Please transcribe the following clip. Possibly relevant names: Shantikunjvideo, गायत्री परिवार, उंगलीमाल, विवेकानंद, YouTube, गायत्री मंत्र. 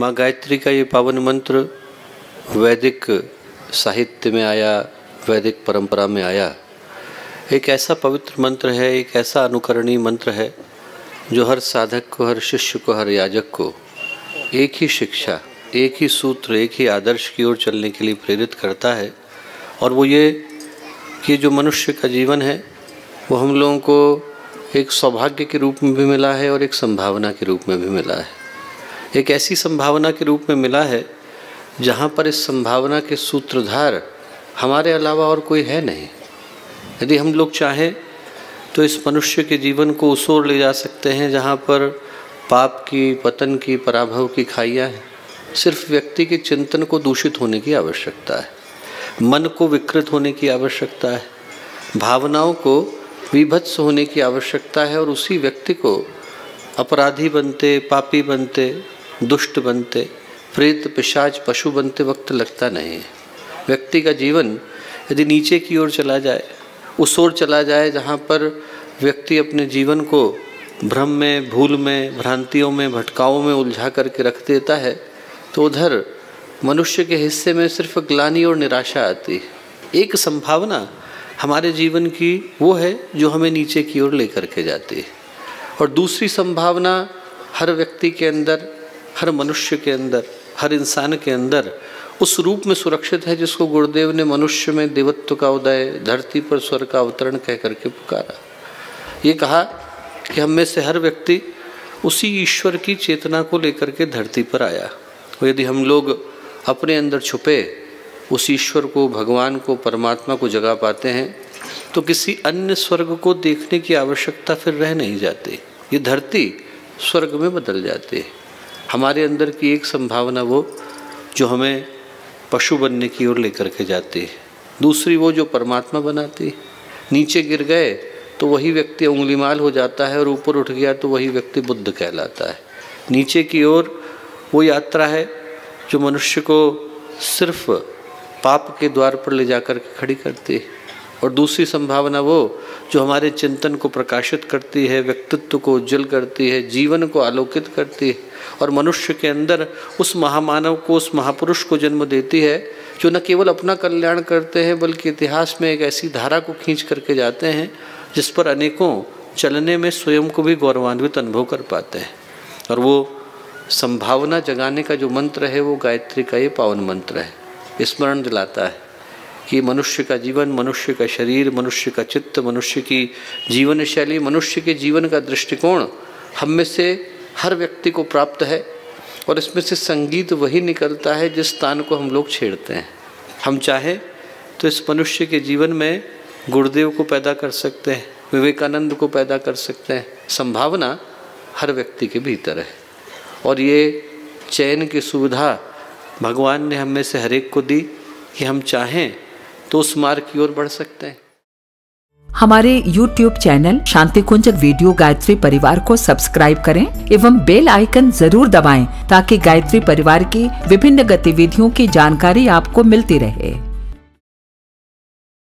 माँ गायत्री का ये पावन मंत्र वैदिक साहित्य में आया, वैदिक परंपरा में आया। एक ऐसा पवित्र मंत्र है, एक ऐसा अनुकरणीय मंत्र है जो हर साधक को, हर शिष्य को, हर याजक को एक ही शिक्षा, एक ही सूत्र, एक ही आदर्श की ओर चलने के लिए प्रेरित करता है। और वो ये कि जो मनुष्य का जीवन है वो हम लोगों को एक सौभाग्य के रूप में भी मिला है और एक संभावना के रूप में भी मिला है। एक ऐसी संभावना के रूप में मिला है जहाँ पर इस संभावना के सूत्रधार हमारे अलावा और कोई है नहीं। यदि हम लोग चाहें तो इस मनुष्य के जीवन को उस ओर ले जा सकते हैं जहाँ पर पाप की, पतन की, पराभव की खाइयाँ हैं। सिर्फ व्यक्ति के चिंतन को दूषित होने की आवश्यकता है, मन को विकृत होने की आवश्यकता है, भावनाओं को विभत्स होने की आवश्यकता है और उसी व्यक्ति को अपराधी बनते, पापी बनते, दुष्ट बनते, प्रेत, पिशाच, पशु बनते वक्त लगता नहीं है। व्यक्ति का जीवन यदि नीचे की ओर चला जाए, उस ओर चला जाए जहाँ पर व्यक्ति अपने जीवन को भ्रम में, भूल में, भ्रांतियों में, भटकाओं में उलझा करके रख देता है, तो उधर मनुष्य के हिस्से में सिर्फ ग्लानि और निराशा आती है। एक संभावना हमारे जीवन की वो है जो हमें नीचे की ओर ले करके जाती है और दूसरी संभावना हर व्यक्ति के अंदर, हर मनुष्य के अंदर, हर इंसान के अंदर उस रूप में सुरक्षित है जिसको गुरुदेव ने मनुष्य में देवत्व का उदय, धरती पर स्वर का अवतरण कह करके पुकारा। ये कहा कि हम में से हर व्यक्ति उसी ईश्वर की चेतना को लेकर के धरती पर आया। और यदि हम लोग अपने अंदर छुपे उस ईश्वर को, भगवान को, परमात्मा को जगा पाते हैं तो किसी अन्य स्वर्ग को देखने की आवश्यकता फिर रह नहीं जाती। ये धरती स्वर्ग में बदल जाती है। हमारे अंदर की एक संभावना वो जो हमें पशु बनने की ओर लेकर के जाती है, दूसरी वो जो परमात्मा बनाती है। नीचे गिर गए तो वही व्यक्ति उंगलीमाल हो जाता है और ऊपर उठ गया तो वही व्यक्ति बुद्ध कहलाता है। नीचे की ओर वो यात्रा है जो मनुष्य को सिर्फ पाप के द्वार पर ले जाकर के खड़ी करती है और दूसरी संभावना वो जो हमारे चिंतन को प्रकाशित करती है, व्यक्तित्व को उज्जवल करती है, जीवन को आलोकित करती है और मनुष्य के अंदर उस महामानव को, उस महापुरुष को जन्म देती है जो न केवल अपना कल्याण करते हैं बल्कि इतिहास में एक ऐसी धारा को खींच करके जाते हैं जिस पर अनेकों चलने में स्वयं को भी गौरवान्वित अनुभव कर पाते हैं। और वो संभावना जगाने का जो मंत्र है वो गायत्री का ये पावन मंत्र है। स्मरण दिलाता है कि मनुष्य का जीवन, मनुष्य का शरीर, मनुष्य का चित्त, मनुष्य की जीवन शैली, मनुष्य के जीवन का दृष्टिकोण हम में से हर व्यक्ति को प्राप्त है और इसमें से संगीत वही निकलता है जिस तान को हम लोग छेड़ते हैं। हम चाहें तो इस मनुष्य के जीवन में गुरुदेव को पैदा कर सकते हैं, विवेकानंद को पैदा कर सकते हैं। संभावना हर व्यक्ति के भीतर है और ये चयन की सुविधा भगवान ने हम में से हर एक को दी कि हम चाहें तो उस मार्ग की ओर बढ़ सकते हैं। हमारे YouTube चैनल शांति कुंजक वीडियो गायत्री परिवार को सब्सक्राइब करें एवं बेल आइकन जरूर दबाएं ताकि गायत्री परिवार की विभिन्न गतिविधियों की जानकारी आपको मिलती रहे।